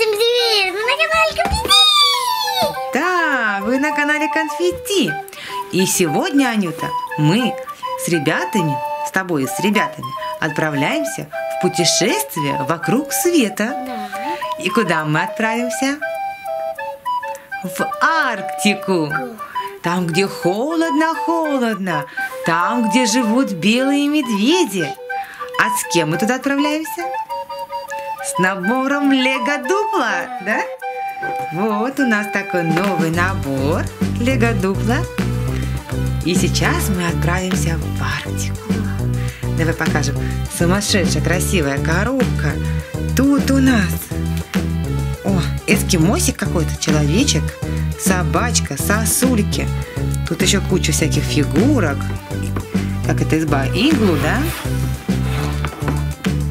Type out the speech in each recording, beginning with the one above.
Всем привет! Мы на канале Конфетти! Да, вы на канале Конфетти. И сегодня, Анюта, мы с ребятами, с тобой и с ребятами, отправляемся в путешествие вокруг света. Да. И куда мы отправимся? В Арктику. Там, где холодно-холодно. Там, где живут белые медведи. А с кем мы туда отправляемся? С набором Лего Дупла, да? Вот у нас такой новый набор Лего Дупла. И сейчас мы отправимся в Арктику. Давай покажем. Сумасшедшая красивая коробка. Тут у нас о, эскимосик какой-то, человечек, собачка, сосульки. Тут еще куча всяких фигурок. Как это, изба иглу, да?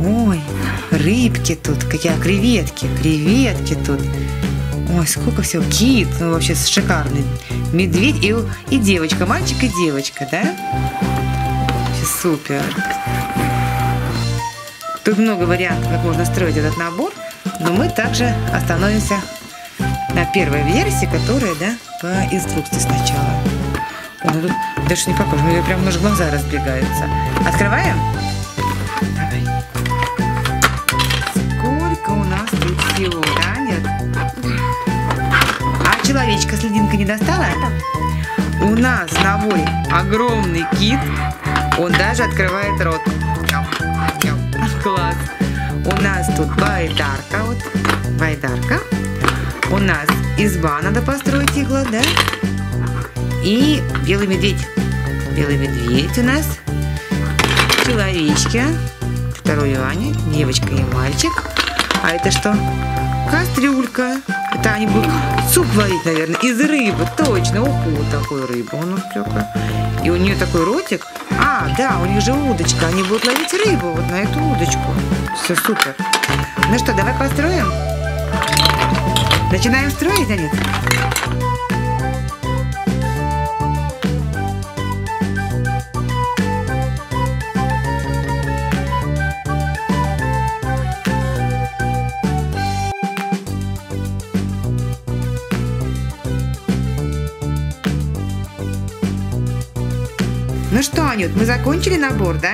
Ой, рыбки тут, какие креветки, креветки тут. Ой, сколько всего. Кит, ну вообще шикарный. Медведь и девочка, мальчик и девочка, да? Вообще супер. Тут много вариантов, как можно строить этот набор. Но мы также остановимся на первой версии, которая, да, по инструкции сначала. Ой, ну тут даже не похоже, у меня прям уже глаза разбегаются. Открываем? У нас тут всего, да, нет? А человечка с льдинкой не достала? У нас на воле огромный кит. Он даже открывает рот. Класс. У нас тут байдарка. Вот. Байдарка. У нас изба, надо построить игла, да? И белый медведь. Белый медведь у нас. Человечки. Второй Ваня. Девочка и мальчик. А это что? Кастрюлька. Это они будут суп варить, наверное, из рыбы. Точно, уху, вот такую рыбу. Он и у нее такой ротик. А, да, у них же удочка. Они будут ловить рыбу вот на эту удочку. Все супер. Ну что, давай построим? Начинаем строить, Анюта? Ну что, Анют, мы закончили набор, да?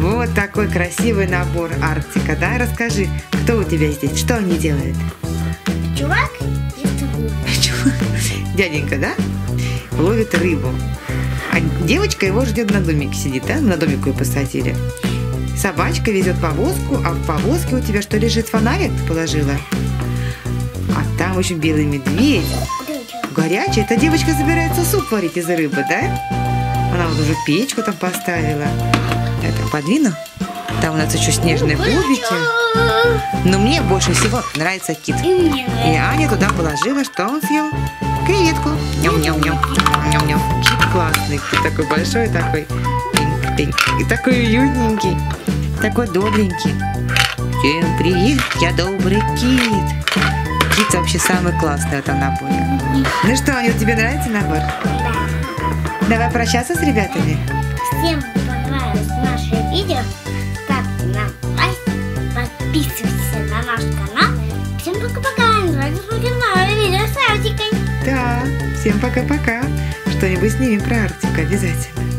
Вот такой красивый набор Арктика, да? Расскажи, кто у тебя здесь, что они делают? Чувак ест рыбу. Дяденька, да? Ловит рыбу. А девочка его ждет, на домике сидит, да? На домику ее посадили. Собачка везет повозку, а в повозке у тебя что, лежит фонарик, ты положила? А там еще белый медведь. Горячий. Эта девочка собирается суп варить из рыбы, да? Она вот уже печку там поставила. Это подвину. Там у нас еще снежные кубики. Но мне больше всего нравится кит. И Аня туда положила, что он съел? Креветку. Ням-ням-ням. Ням-ням. Кит классный. Кит такой большой, такой. И такой уютненький. Такой добренький. Всем привет, я добрый кит. Кит вообще самый классный в этом наборе. Ну что, Аня, тебе нравится набор? Давай прощаться с ребятами. Всем понравилось наше видео. Ставьте нам лайк. Подписывайтесь на наш канал. Всем пока-пока. Давайте смотрим новое видео с Арктикой. Да, всем пока-пока. Что-нибудь снимем про Арктику обязательно.